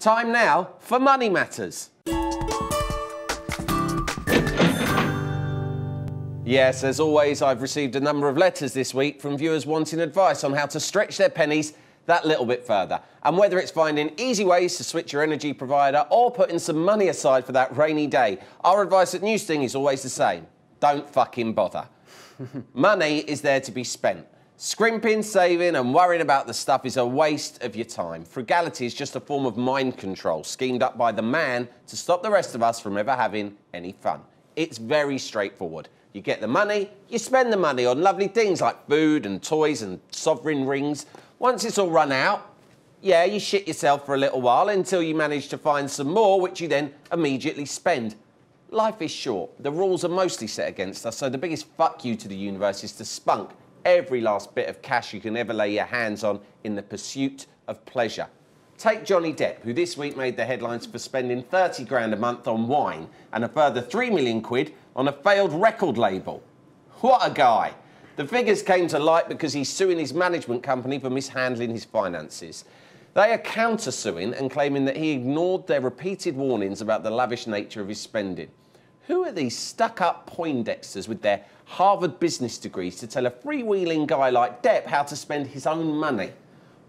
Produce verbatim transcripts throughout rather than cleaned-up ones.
Time now for Money Matters. Yes, as always, I've received a number of letters this week from viewers wanting advice on how to stretch their pennies that little bit further, and whether it's finding easy ways to switch your energy provider or putting some money aside for that rainy day. Our advice at Newsting is always the same. Don't fucking bother. Money is there to be spent. Scrimping, saving and worrying about the stuff is a waste of your time. Frugality is just a form of mind control schemed up by the man to stop the rest of us from ever having any fun. It's very straightforward. You get the money, you spend the money on lovely things like food and toys and sovereign rings. Once it's all run out, yeah, you shit yourself for a little while until you manage to find some more, which you then immediately spend. Life is short. The rules are mostly set against us, so the biggest fuck you to the universe is to spunk every last bit of cash you can ever lay your hands on in the pursuit of pleasure. Take Johnny Depp, who this week made the headlines for spending thirty grand a month on wine and a further three million quid on a failed record label. What a guy. The figures came to light because he's suing his management company for mishandling his finances. They are countersuing and claiming that he ignored their repeated warnings about the lavish nature of his spending. Who are these stuck-up Poindexters with their Harvard business degrees to tell a freewheeling guy like Depp how to spend his own money?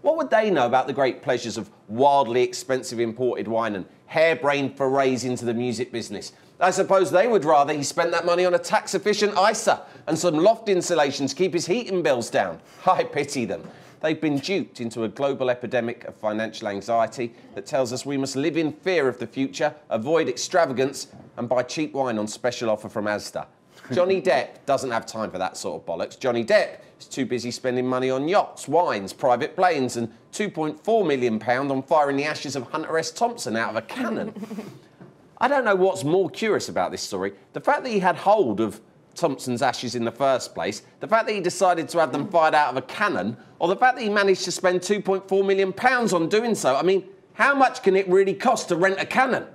What would they know about the great pleasures of wildly expensive imported wine and harebrained forays into the music business? I suppose they would rather he spent that money on a tax-efficient I S A and some loft insulation to keep his heating bills down. I pity them. They've been duped into a global epidemic of financial anxiety that tells us we must live in fear of the future, avoid extravagance, and buy cheap wine on special offer from Asda. Johnny Depp doesn't have time for that sort of bollocks. Johnny Depp is too busy spending money on yachts, wines, private planes, and two point four million pounds on firing the ashes of Hunter S. Thompson out of a cannon. I don't know what's more curious about this story. The fact that he had hold of Thompson's ashes in the first place, the fact that he decided to have them fired out of a cannon, or the fact that he managed to spend two point four million pounds on doing so. I mean, how much can it really cost to rent a cannon?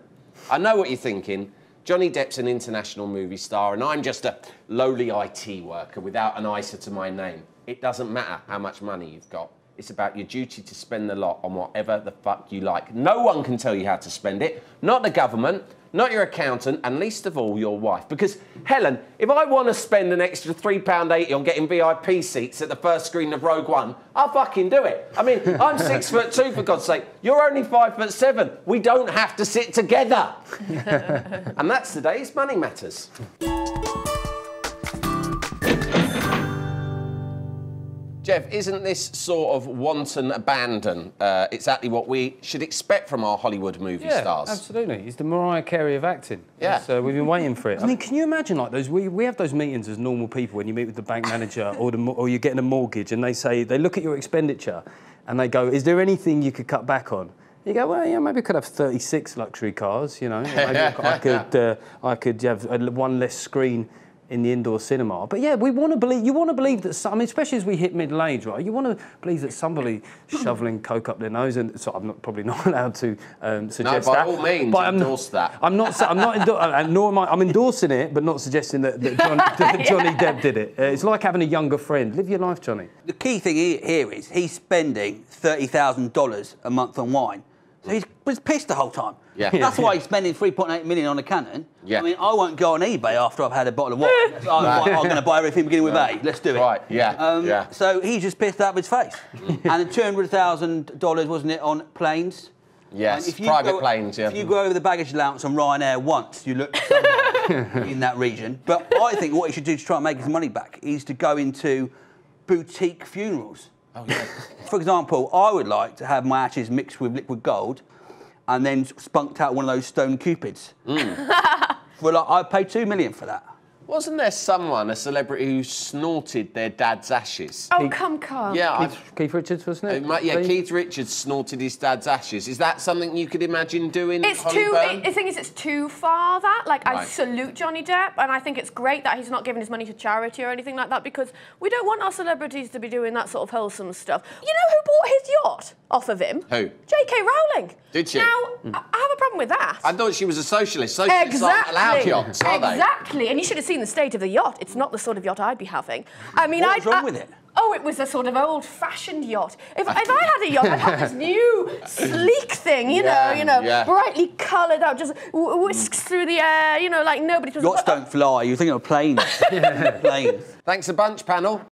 I know what you're thinking. Johnny Depp's an international movie star and I'm just a lowly I T worker without an I S A to my name. It doesn't matter how much money you've got. It's about your duty to spend the lot on whatever the fuck you like. No one can tell you how to spend it. Not the government, not your accountant, and least of all, your wife. Because, Helen, if I want to spend an extra three pounds eighty on getting V I P seats at the first screen of Rogue One, I'll fucking do it. I mean, I'm six foot two, for God's sake. You're only five foot seven. We don't have to sit together. And that's today's Money Matters. Jeff, isn't this sort of wanton abandon uh, exactly what we should expect from our Hollywood movie yeah, stars? Yeah, absolutely. He's the Mariah Carey of acting. Yeah. So we've been waiting for it. I mean, can you imagine, like, those? We, we have those meetings as normal people when you meet with the bank manager or, the, or you're getting a mortgage and they say, they look at your expenditure and they go, is there anything you could cut back on? You go, well, yeah, maybe I could have thirty-six luxury cars, you know. Maybe I could, uh, I could have one less screen in the indoor cinema. But yeah, we want to believe, you want to believe that some, I mean, especially as we hit middle age, right? You want to believe that somebody shoveling coke up their nose, and so I'm not, probably not allowed to um, suggest that. No, by that, all means, but endorse I'm, that. I'm not, I'm not, I'm, nor am I, I'm endorsing it, but not suggesting that, that, John, that Johnny Depp did it. Uh, it's like having a younger friend. Live your life, Johnny. The key thing here is he's spending thirty thousand dollars a month on wine. So he was pissed the whole time. Yeah. That's why he's spending three point eight million on a Canon. Yeah. I mean, I won't go on eBay after I've had a bottle of wine. I'm, no. I'm going to buy everything beginning with no. A. Let's do it. Right, yeah. Um, yeah. So he's just pissed out of his face. And two hundred thousand dollars, wasn't it, on planes? Yes, private go, planes, yeah. If you go over the baggage allowance on Ryanair once, you look in that region. But I think what he should do to try and make his money back is to go into boutique funerals. Oh, yeah. For example, I would like to have my ashes mixed with liquid gold and then spunked out one of those stone cupids. Mm. Well, I'd pay two million for that. Wasn't there someone, a celebrity, who snorted their dad's ashes? Oh, Keith, come, come. Yeah, Keith, Keith Richards, wasn't it? Uh, yeah, please? Keith Richards snorted his dad's ashes. Is that something you could imagine doing, It's Holly too. Burn? It, the thing is, it's too far, that. Like, right. I salute Johnny Depp, and I think it's great that he's not giving his money to charity or anything like that, because we don't want our celebrities to be doing that sort of wholesome stuff. You know who bought his yacht off of him? Who? J K. Rowling. Did she? Now, mm. I, I have a problem with that. I thought she was a socialist. Socialists exactly. aren't allowed yachts, are exactly. they? Exactly, and you should have seen the state of the yacht. It's not the sort of yacht I'd be having. I mean, What's I'd, wrong I, with it? oh, it was a sort of old-fashioned yacht. If, I, if I had a yacht, I'd have this new sleek thing, you yeah, know, you know, yeah. brightly coloured out, just whisks through the air, you know, like nobody... Yachts don't fly. You're thinking of planes. Planes. Thanks a bunch, panel.